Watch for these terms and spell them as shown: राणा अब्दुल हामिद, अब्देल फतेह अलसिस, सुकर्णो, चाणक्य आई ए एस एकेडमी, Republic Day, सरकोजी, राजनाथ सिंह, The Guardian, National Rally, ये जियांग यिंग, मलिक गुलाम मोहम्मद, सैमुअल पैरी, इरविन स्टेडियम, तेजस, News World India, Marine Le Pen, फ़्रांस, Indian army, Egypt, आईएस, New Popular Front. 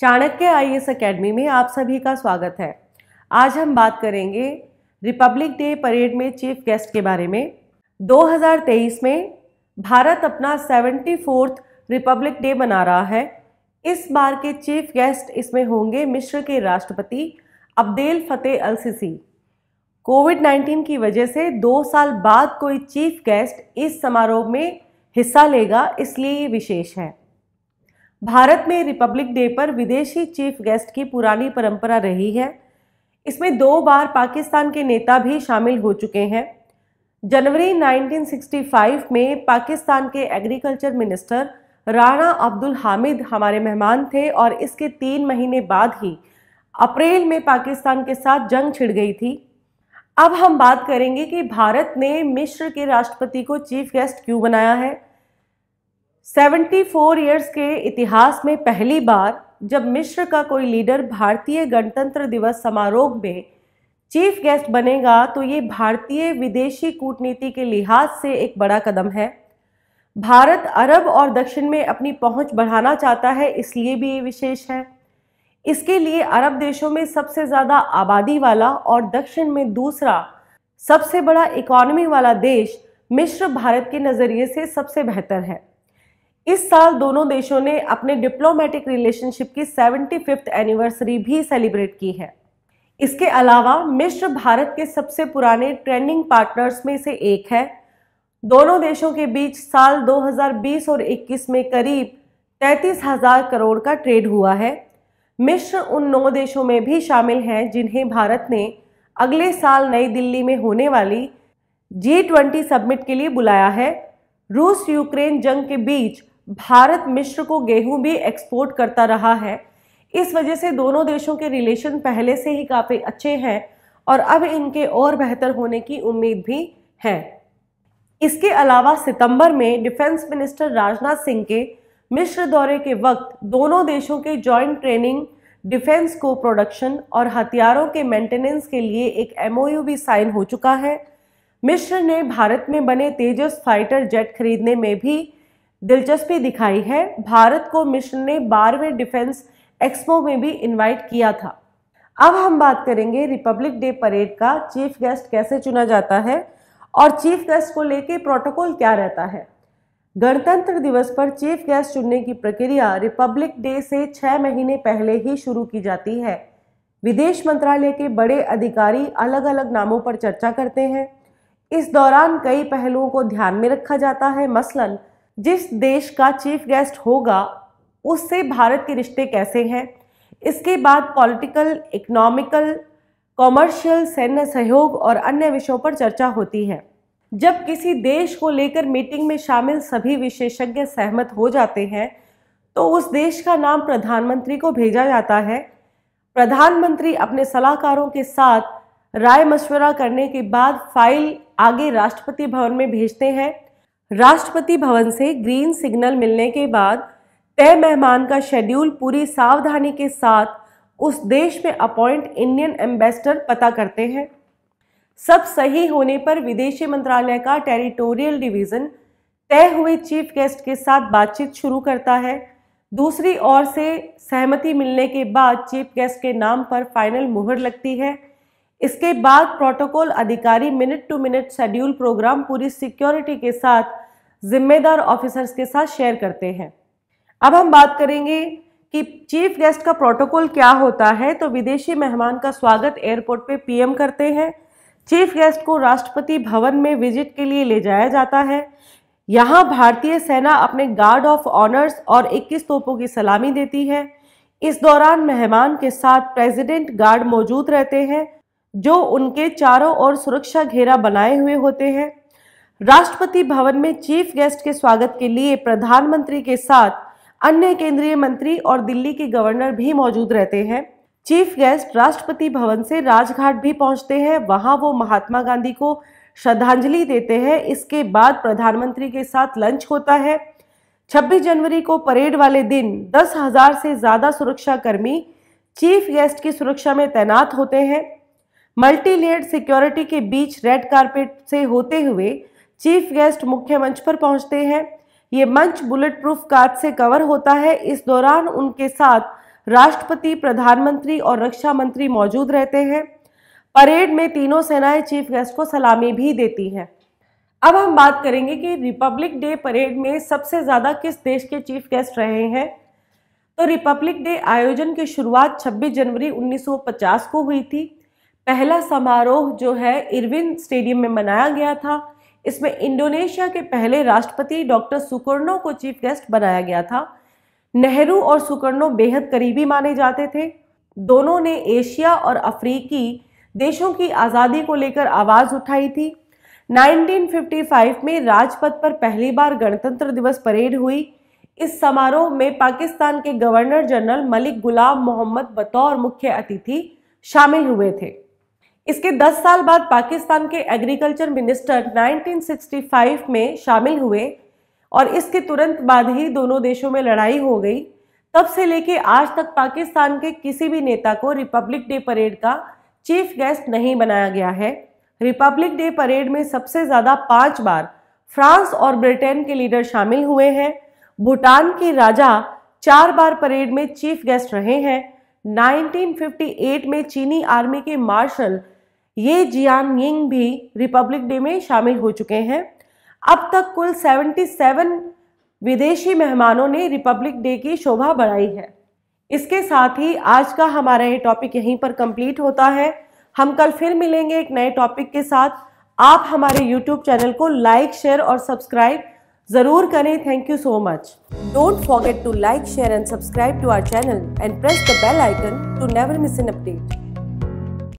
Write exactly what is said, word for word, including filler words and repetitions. चाणक्य आई ए एस एकेडमी में आप सभी का स्वागत है। आज हम बात करेंगे रिपब्लिक डे परेड में चीफ गेस्ट के बारे में। दो हज़ार तेईस में भारत अपना चौहत्तरवां रिपब्लिक डे मना रहा है। इस बार के चीफ गेस्ट इसमें होंगे मिस्र के राष्ट्रपति अब्देल फतेह अलसिस। कोविड उन्नीस की वजह से दो साल बाद कोई चीफ गेस्ट इस समारोह में हिस्सा लेगा, इसलिए ये विशेष है। भारत में रिपब्लिक डे पर विदेशी चीफ गेस्ट की पुरानी परंपरा रही है। इसमें दो बार पाकिस्तान के नेता भी शामिल हो चुके हैं। जनवरी उन्नीस सौ पैंसठ में पाकिस्तान के एग्रीकल्चर मिनिस्टर राणा अब्दुल हामिद हमारे मेहमान थे और इसके तीन महीने बाद ही अप्रैल में पाकिस्तान के साथ जंग छिड़ गई थी। अब हम बात करेंगे कि भारत ने मिस्र के राष्ट्रपति को चीफ गेस्ट क्यों बनाया है। चौहत्तर ईयर्स के इतिहास में पहली बार जब मिस्र का कोई लीडर भारतीय गणतंत्र दिवस समारोह में चीफ गेस्ट बनेगा, तो ये भारतीय विदेशी कूटनीति के लिहाज से एक बड़ा कदम है। भारत अरब और दक्षिण में अपनी पहुंच बढ़ाना चाहता है, इसलिए भी ये विशेष है। इसके लिए अरब देशों में सबसे ज़्यादा आबादी वाला और दक्षिण में दूसरा सबसे बड़ा इकॉनमी वाला देश मिस्र भारत के नज़रिए से सबसे बेहतर है। इस साल दोनों देशों ने अपने डिप्लोमेटिक रिलेशनशिप की पचहत्तरवीं एनिवर्सरी भी सेलिब्रेट की है। इसके अलावा मिस्र भारत के सबसे पुराने ट्रेडिंग पार्टनर्स में से एक है। दोनों देशों के बीच साल दो हज़ार बीस और इक्कीस में करीब तैंतीस हज़ार करोड़ का ट्रेड हुआ है। मिस्र उन नौ देशों में भी शामिल हैं जिन्हें भारत ने अगले साल नई दिल्ली में होने वाली जी ट्वेंटी समिट के लिए बुलाया है। रूस यूक्रेन जंग के बीच भारत मिस्र को गेहूं भी एक्सपोर्ट करता रहा है। इस वजह से दोनों देशों के रिलेशन पहले से ही काफ़ी अच्छे हैं और अब इनके और बेहतर होने की उम्मीद भी है। इसके अलावा सितंबर में डिफेंस मिनिस्टर राजनाथ सिंह के मिस्र दौरे के वक्त दोनों देशों के joint training, defence co production और हथियारों के मेंटेनेंस के लिए एक एमओयू भी साइन हो चुका है। मिस्र ने भारत में बने तेजस फाइटर जेट खरीदने में भी दिलचस्पी दिखाई है। भारत को मिस्र ने बारहवें डिफेंस एक्सपो में भी इनवाइट किया था। अब हम बात करेंगे रिपब्लिक डे परेड का चीफ गेस्ट कैसे चुना जाता है और चीफ गेस्ट को लेके प्रोटोकॉल क्या रहता है। गणतंत्र दिवस पर चीफ गेस्ट चुनने की प्रक्रिया रिपब्लिक डे से छः महीने पहले ही शुरू की जाती है। विदेश मंत्रालय के बड़े अधिकारी अलग अलग नामों पर चर्चा करते हैं। इस दौरान कई पहलुओं को ध्यान में रखा जाता है। मसलन जिस देश का चीफ गेस्ट होगा उससे भारत के रिश्ते कैसे हैं, इसके बाद पॉलिटिकल, इकोनॉमिकल, कॉमर्शियल, सैन्य सहयोग और अन्य विषयों पर चर्चा होती है। जब किसी देश को लेकर मीटिंग में शामिल सभी विशेषज्ञ सहमत हो जाते हैं तो उस देश का नाम प्रधानमंत्री को भेजा जाता है। प्रधानमंत्री अपने सलाहकारों के साथ राय मशवरा करने के बाद फाइल आगे राष्ट्रपति भवन में भेजते हैं। राष्ट्रपति भवन से ग्रीन सिग्नल मिलने के बाद तय मेहमान का शेड्यूल पूरी सावधानी के साथ उस देश में अपॉइंट इंडियन एम्बेसडर पता करते हैं। सब सही होने पर विदेश मंत्रालय का टेरिटोरियल डिवीज़न तय हुए चीफ गेस्ट के साथ बातचीत शुरू करता है। दूसरी ओर से सहमति मिलने के बाद चीफ गेस्ट के नाम पर फाइनल मुहर लगती है। इसके बाद प्रोटोकॉल अधिकारी minute to minute schedule programme पूरी सिक्योरिटी के साथ जिम्मेदार ऑफिसर्स के साथ शेयर करते हैं। अब हम बात करेंगे कि चीफ गेस्ट का प्रोटोकॉल क्या होता है। तो विदेशी मेहमान का स्वागत एयरपोर्ट पे पीएम करते हैं। चीफ गेस्ट को राष्ट्रपति भवन में विजिट के लिए ले जाया जाता है। यहाँ भारतीय सेना अपने गार्ड ऑफ ऑनर्स और इक्कीस तोपों की सलामी देती है। इस दौरान मेहमान के साथ प्रेसिडेंट गार्ड मौजूद रहते हैं जो उनके चारों ओर सुरक्षा घेरा बनाए हुए होते हैं। राष्ट्रपति भवन में चीफ गेस्ट के स्वागत के लिए प्रधानमंत्री के साथ अन्य केंद्रीय मंत्री और दिल्ली के गवर्नर भी मौजूद रहते हैं। चीफ गेस्ट राष्ट्रपति भवन से राजघाट भी पहुंचते हैं। वहां वो महात्मा गांधी को श्रद्धांजलि देते हैं। इसके बाद प्रधानमंत्री के साथ लंच होता है। छब्बीस जनवरी को परेड वाले दिन दस हजार से ज़्यादा सुरक्षाकर्मी चीफ गेस्ट की सुरक्षा में तैनात होते हैं। मल्टी लेयर सिक्योरिटी के बीच रेड कारपेट से होते हुए चीफ गेस्ट मुख्य मंच पर पहुंचते हैं। ये मंच बुलेट प्रूफ कांच से कवर होता है। इस दौरान उनके साथ राष्ट्रपति, प्रधानमंत्री और रक्षा मंत्री मौजूद रहते हैं। परेड में तीनों सेनाएं चीफ गेस्ट को सलामी भी देती हैं। अब हम बात करेंगे कि रिपब्लिक डे परेड में सबसे ज़्यादा किस देश के चीफ गेस्ट रहे हैं। तो रिपब्लिक डे आयोजन की शुरुआत छब्बीस जनवरी उन्नीस सौ पचास को हुई थी। पहला समारोह जो है इरविन स्टेडियम में मनाया गया था। इसमें इंडोनेशिया के पहले राष्ट्रपति डॉक्टर सुकर्णो को चीफ गेस्ट बनाया गया था। नेहरू और सुकर्णो बेहद करीबी माने जाते थे। दोनों ने एशिया और अफ्रीकी देशों की आज़ादी को लेकर आवाज़ उठाई थी। उन्नीस सौ पचपन में राजपथ पर पहली बार गणतंत्र दिवस परेड हुई। इस समारोह में पाकिस्तान के गवर्नर जनरल मलिक गुलाम मोहम्मद बतौर मुख्य अतिथि शामिल हुए थे। इसके दस साल बाद पाकिस्तान के एग्रीकल्चर मिनिस्टर उन्नीस सौ पैंसठ में शामिल हुए और इसके तुरंत बाद ही दोनों देशों में लड़ाई हो गई। तब से लेके आज तक पाकिस्तान के किसी भी नेता को रिपब्लिक डे परेड का चीफ गेस्ट नहीं बनाया गया है। रिपब्लिक डे परेड में सबसे ज़्यादा पाँच बार फ्रांस और ब्रिटेन के लीडर शामिल हुए हैं। भूटान के राजा चार बार परेड में चीफ गेस्ट रहे हैं। उन्नीस सौ अट्ठावन में चीनी आर्मी के मार्शल ये जियांग यिंग भी रिपब्लिक डे में शामिल हो चुके हैं। अब तक कुल सतहत्तर विदेशी मेहमानों ने रिपब्लिक डे की शोभा बढ़ाई है। इसके साथ ही आज का हमारा ये टॉपिक यहीं पर कंप्लीट होता है। हम कल फिर मिलेंगे एक नए टॉपिक के साथ। आप हमारे यूट्यूब चैनल को लाइक, शेयर और सब्सक्राइब जरूर करें। Thank you so much. Don't forget to like, share and subscribe to our channel and press the bell icon to never miss an update.